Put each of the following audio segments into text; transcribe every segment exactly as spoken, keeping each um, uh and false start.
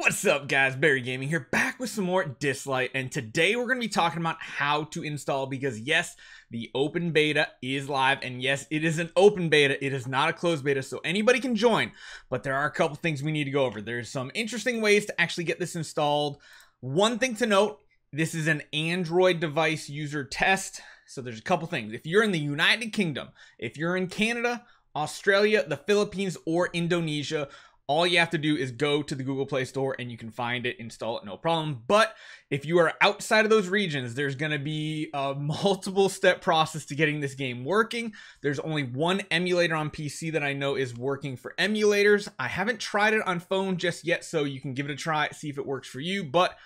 What's up guys, Barry Gaming here, back with some more Dislyte, and today we're going to be talking about how to install, because yes, the open beta is live, and yes, it is an open beta, it is not a closed beta, so anybody can join, but there are a couple things we need to go over. There's some interesting ways to actually get this installed. One thing to note, this is an Android device user test, so there's a couple things. If you're in the United Kingdom, if you're in Canada, Australia, the Philippines, or Indonesia, all you have to do is go to the Google Play Store and you can find it, install it, no problem. But if you are outside of those regions, there's going to be a multiple step process to getting this game working. There's only one emulator on P C that I know is working for emulators. I haven't tried it on phone just yet, so you can give it a try, see if it works for you. But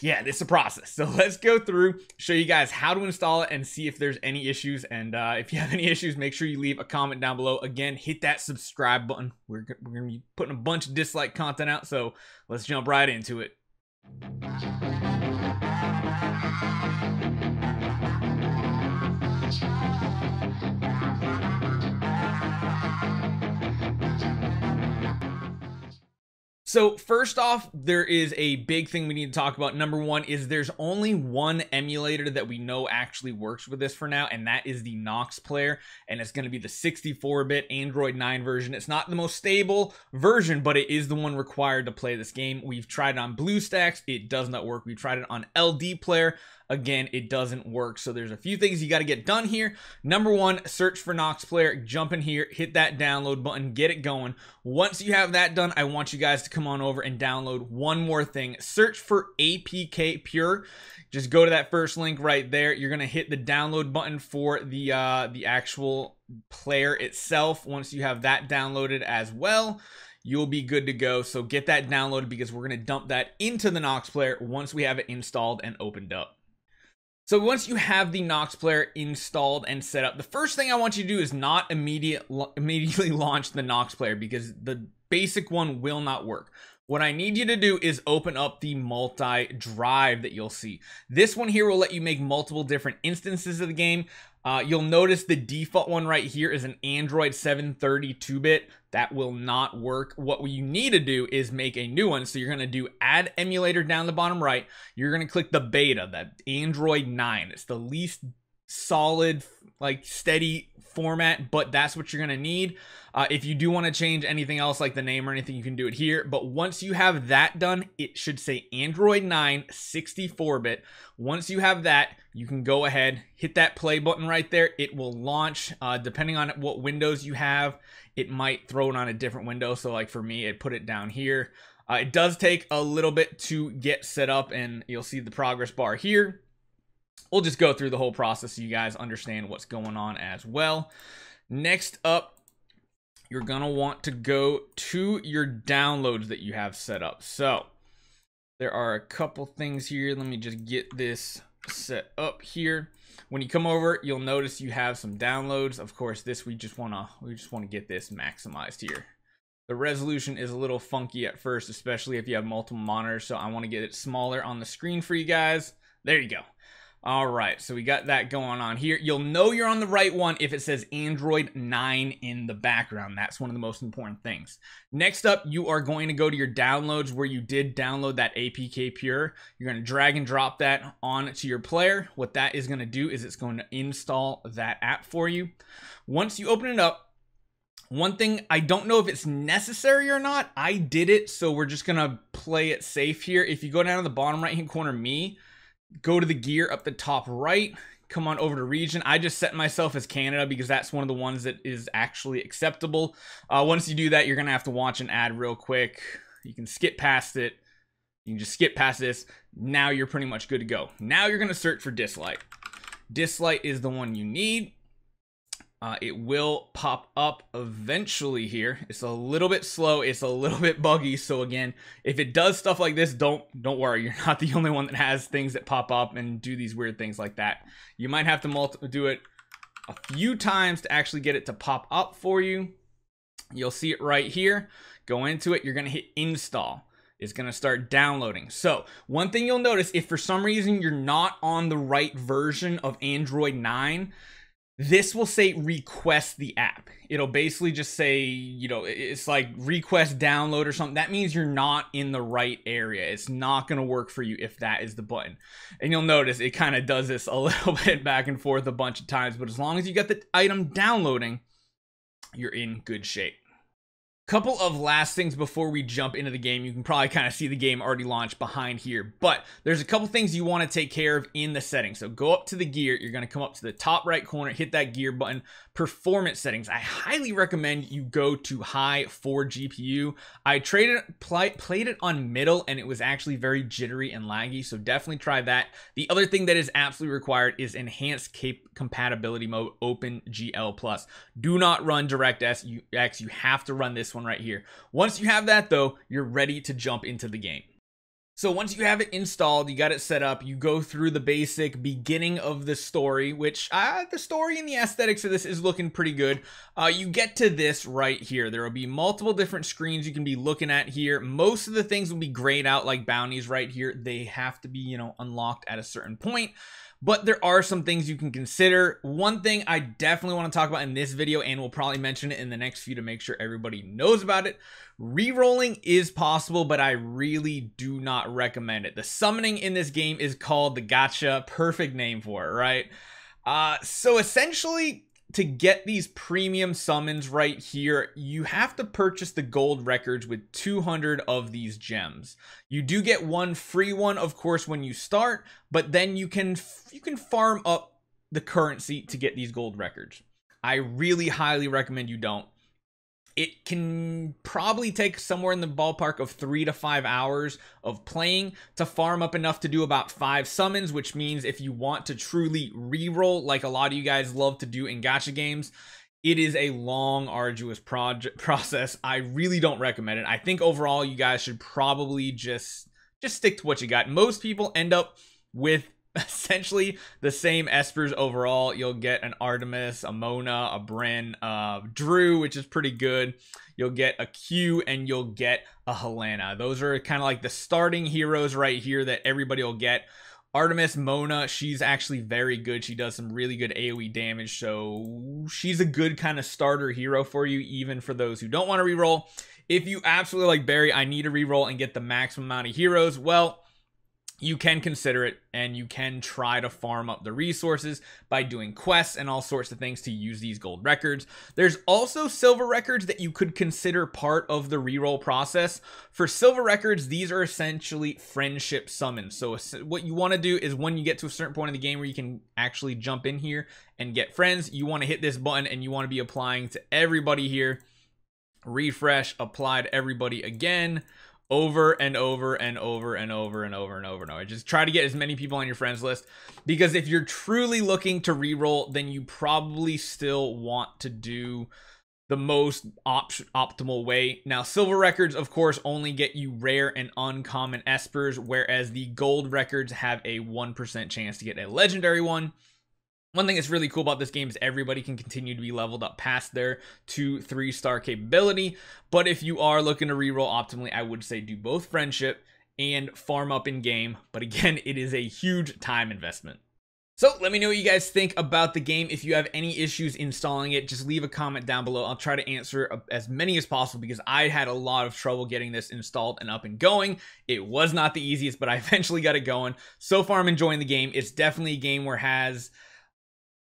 yeah, it's a process. So let's go through, show you guys how to install it and see if there's any issues. And uh, if you have any issues, make sure you leave a comment down below. Again, hit that subscribe button. We're, we're going to be putting a bunch of Dislyte content out. So let's jump right into it. So first off, there is a big thing we need to talk about. Number one is there's only one emulator that we know actually works with this for now, and that is the Nox Player, and it's going to be the sixty-four bit Android nine version. It's not the most stable version, but it is the one required to play this game. We've tried it on BlueStacks. It does not work. We've tried it on L D Player. Again, it doesn't work. So there's a few things you got to get done here. Number one, search for Nox Player, jump in here, hit that download button, get it going. Once you have that done, I want you guys to come on over and download one more thing. Search for A P K Pure. Just go to that first link right there. You're going to hit the download button for the uh, the actual player itself. Once you have that downloaded as well, you'll be good to go. So get that downloaded, because we're going to dump that into the Nox Player once we have it installed and opened up. So once you have the Nox Player installed and set up, the first thing I want you to do is not immediate, immediately launch the Nox Player, because the basic one will not work. What I need you to do is open up the multi-drive that you'll see. This one here will let you make multiple different instances of the game. Uh, you'll notice the default one right here is an Android seven thirty-two bit. That will not work. What you need to do is make a new one. So you're going to do add emulator down the bottom right. You're going to click the beta, that Android nine. It's the least solid, like steady format, but that's what you're going to need. Uh, if you do want to change anything else like the name or anything, you can do it here. But once you have that done, it should say Android nine sixty-four bit. Once you have that, you can go ahead, hit that play button right there. It will launch. Uh, depending on what Windows you have, it might throw it on a different window. So like for me, it put it down here. Uh, it does take a little bit to get set up, and you'll see the progress bar here. We'll just go through the whole process so you guys understand what's going on as well. Next up, you're going to want to go to your downloads that you have set up. So there are a couple things here. Let me just get this set up here. When you come over, you'll notice you have some downloads. Of course, this we just want to we just want to get this maximized here. The resolution is a little funky at first, especially if you have multiple monitors. So I want to get it smaller on the screen for you guys. There you go. All right, so we got that going on here. You'll know you're on the right one if it says Android nine in the background. That's one of the most important things. Next up, you are going to go to your downloads where you did download that A P K Pure. You're going to drag and drop that onto your player. What that is going to do is it's going to install that app for you. Once you open it up, one thing, I don't know if it's necessary or not. I did it, so we're just going to play it safe here. If you go down to the bottom right-hand corner, me, go to the gear up the top right, come on over to region. I just set myself as Canada because that's one of the ones that is actually acceptable. Uh, once you do that, you're going to have to watch an ad real quick. You can skip past it. You can just skip past this. Now you're pretty much good to go. Now you're going to search for Dislyte. Dislyte is the one you need. Uh, it will pop up eventually here. It's a little bit slow. It's a little bit buggy. So again, if it does stuff like this, don't don't worry. You're not the only one that has things that pop up and do these weird things like that. You might have to multi do it a few times to actually get it to pop up for you. You'll see it right here. Go into it. You're going to hit install. It's going to start downloading. So one thing you'll notice, if for some reason you're not on the right version of Android nine, This will say request the app. It'll basically just say, you know, it's like request download or something. That means you're not in the right area. It's not going to work for you if that is the button. And you'll notice it kind of does this a little bit back and forth a bunch of times. But as long as you got the item downloading, you're in good shape. Couple of last things before we jump into the game. You can probably kind of see the game already launched behind here, but there's a couple things you want to take care of in the settings. So go up to the gear. You're going to come up to the top right corner, hit that gear button, performance settings. I highly recommend you go to high for G P U. I traded, pl- played it on middle, and it was actually very jittery and laggy. So definitely try that. The other thing that is absolutely required is enhanced cap- compatibility mode, OpenGL+. Do not run DirectX. You have to run this one right here. Once you have that though, you're ready to jump into the game. So once you have it installed, you got it set up, you go through the basic beginning of the story, which uh, the story and the aesthetics of this is looking pretty good. Uh, you get to this right here. There will be multiple different screens you can be looking at here. Most of the things will be grayed out like bounties right here. They have to be, you know, unlocked at a certain point. But there are some things you can consider. One thing I definitely want to talk about in this video, and we'll probably mention it in the next few to make sure everybody knows about it. Rerolling is possible, but I really do not recommend it. The summoning in this game is called the gacha. Perfect name for it, right? Uh, so essentially, to get these premium summons right here, you have to purchase the gold records with two hundred of these gems. You do get one free one, of course, when you start, but then you can you can farm up the currency to get these gold records. I really highly recommend you don't. It can probably take somewhere in the ballpark of three to five hours of playing to farm up enough to do about five summons, which means if you want to truly reroll, like a lot of you guys love to do in gacha games, it is a long, arduous project process. I really don't recommend it. I think overall, you guys should probably just, just stick to what you got. Most people end up with essentially the same espers overall. You'll get an Artemis, a Mona, a Bryn, uh, Drew, which is pretty good. You'll get a Q, and you'll get a Helena. Those are kind of like the starting heroes right here that everybody will get. Artemis, Mona, she's actually very good. She does some really good AoE damage, so she's a good kind of starter hero for you, even for those who don't want to reroll. If you absolutely like, Barry, I need to reroll and get the maximum amount of heroes, well, you can consider it, and you can try to farm up the resources by doing quests and all sorts of things to use these gold records. There's also silver records that you could consider part of the reroll process. For silver records, these are essentially friendship summons. So what you want to do is when you get to a certain point in the game where you can actually jump in here and get friends, you want to hit this button, and you want to be applying to everybody here. Refresh, apply to everybody again. Over and over and over and over and over and over and over. Just try to get as many people on your friends list, because if you're truly looking to reroll, then you probably still want to do the most op optimal way. Now, silver records, of course, only get you rare and uncommon espers, whereas the gold records have a one percent chance to get a legendary one. One thing that's really cool about this game is everybody can continue to be leveled up past their two, three star capability. But if you are looking to reroll optimally, I would say do both friendship and farm up in game. But again, it is a huge time investment. So let me know what you guys think about the game. If you have any issues installing it, just leave a comment down below. I'll try to answer as many as possible, because I had a lot of trouble getting this installed and up and going. It was not the easiest, but I eventually got it going. So far, I'm enjoying the game. It's definitely a game where it has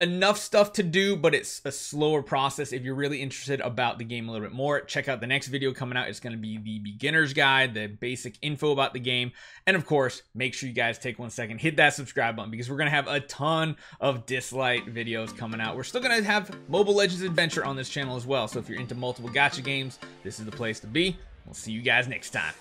enough stuff to do, but it's a slower process. If you're really interested about the game a little bit more, check out the next video coming out. It's going to be the beginner's guide, the basic info about the game. And of course, make sure you guys take one second, hit that subscribe button, because we're going to have a ton of Dislyte videos coming out. We're still going to have Mobile Legends Adventure on this channel as well. So if you're into multiple gacha games, this is the place to be. We'll see you guys next time.